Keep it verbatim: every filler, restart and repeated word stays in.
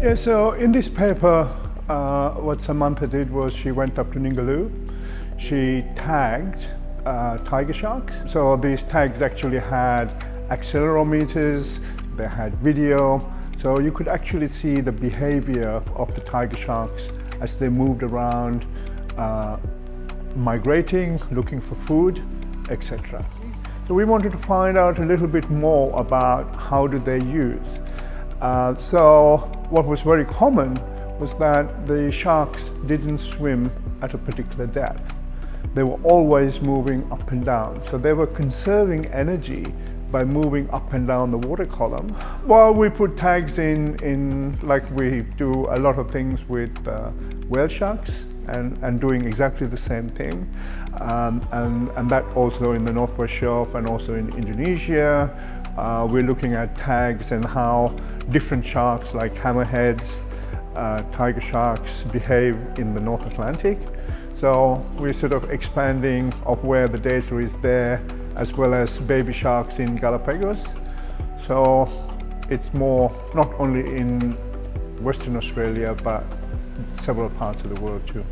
Yeah, so in this paper, uh, what Samantha did was she went up to Ningaloo. She tagged uh, tiger sharks. So these tags actually had accelerometers, they had video, so you could actually see the behavior of the tiger sharks as they moved around, uh, migrating, looking for food, et cetera. So we wanted to find out a little bit more about how do they use. Uh, so what was very common was that the sharks didn't swim at a particular depth. They were always moving up and down. So they were conserving energy by moving up and down the water column. Well, we put tags in, in like we do a lot of things with uh, whale sharks, and, and doing exactly the same thing. Um, and, and that also in the Northwest Shelf and also in Indonesia. Uh, we're looking at tags and how different sharks like hammerheads, uh, tiger sharks behave in the North Atlantic. So we're sort of expanding of where the data is there, as well as baby sharks in Galapagos. So it's more not only in Western Australia, but several parts of the world too.